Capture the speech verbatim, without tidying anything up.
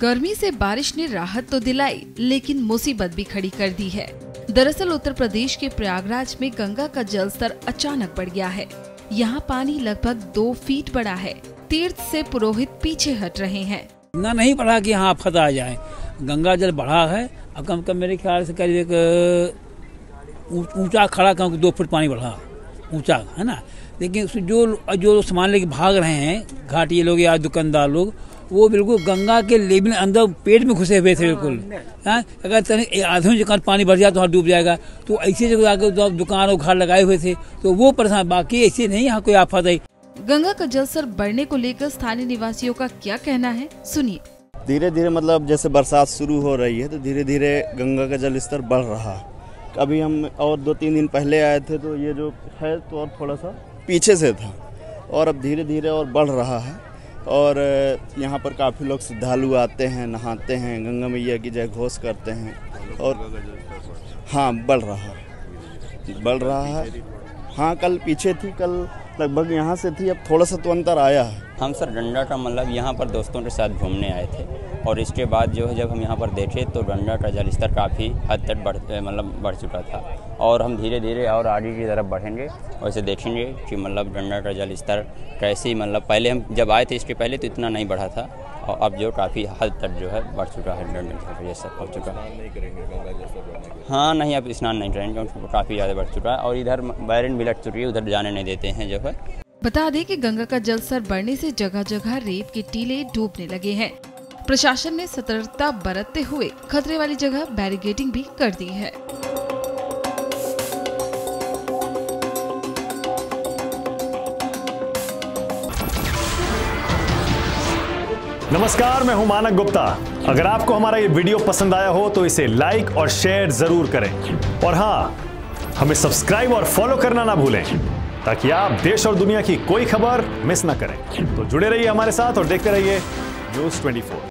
गर्मी से बारिश ने राहत तो दिलाई, लेकिन मुसीबत भी खड़ी कर दी है। दरअसल उत्तर प्रदेश के प्रयागराज में गंगा का जलस्तर अचानक बढ़ गया है। यहाँ पानी लगभग दो फीट बढ़ा है। तीर्थ से पुरोहित पीछे हट रहे हैं। ना नहीं पड़ा कि यहाँ आफत आ जाए। गंगा जल बढ़ा है, अब कम कम मेरे ख्याल से करीब एक ऊंचा खड़ा क्योंकि दो फुट पानी बढ़ा ऊंचा है ना। लेकिन उसमें जो जो सामान लेके भाग रहे हैं घाटी लोग या दुकानदार लोग, वो बिल्कुल गंगा के लेवल अंदर पेट में घुसे हुए थे बिल्कुल। अगर आधे दुकान पानी भर जाए तो वहाँ डूब जाएगा, तो ऐसे जगह आकर दुकान और घर लगाए हुए थे तो वो परेशान। बाकी ऐसे नहीं यहाँ कोई आफत आई। गंगा का जलस्तर बढ़ने को लेकर स्थानीय निवासियों का क्या कहना है, सुनिए। धीरे धीरे मतलब जैसे बरसात शुरू हो रही है तो धीरे धीरे गंगा का जलस्तर बढ़ रहा। अभी हम और दो तीन दिन पहले आए थे तो ये जो है तो और थोड़ा सा पीछे से था, और अब धीरे धीरे और बढ़ रहा है। और यहाँ पर काफ़ी लोग श्रद्धालु आते हैं, नहाते हैं, गंगा मैया की जय घोष करते हैं, और हाँ बढ़ रहा बढ़ रहा है। हाँ कल पीछे थी, कल लगभग यहाँ से थी, अब थोड़ा सा तो अंतर आया है। हम सर डंडा का मतलब यहाँ पर दोस्तों के साथ घूमने आए थे, और इसके बाद जो है जब हम यहाँ पर देखे तो गंगा का जलस्तर काफ़ी हद तक बढ़ मतलब बढ़ चुका था, और हम धीरे धीरे और आगे की तरफ बढ़ेंगे। वैसे देखेंगे कि मतलब गंगा का जलस्तर कैसे, मतलब पहले हम जब आए थे इसके पहले तो इतना नहीं बढ़ा था, और अब जो काफ़ी हद तक जो है बढ़ चुका है गंगा का जलस्तर हो चुका है। हाँ नहीं, अब स्नान नहीं करेंगे क्योंकि काफ़ी ज़्यादा बढ़ चुका है, और इधर बैरन भी लग चुकी है, उधर जाने नहीं देते हैं जो है। बता दें कि गंगा का जलस्तर बढ़ने से जगह जगह रेत के टीले डूबने लगे हैं। प्रशासन ने सतर्कता बरतते हुए खतरे वाली जगह बैरिकेडिंग भी कर दी है। नमस्कार, मैं हूं मानक गुप्ता। अगर आपको हमारा ये वीडियो पसंद आया हो तो इसे लाइक और शेयर जरूर करें, और हाँ, हमें सब्सक्राइब और फॉलो करना ना भूलें ताकि आप देश और दुनिया की कोई खबर मिस ना करें। तो जुड़े रहिए हमारे साथ और देखते रहिए न्यूज़ ट्वेंटी फोर।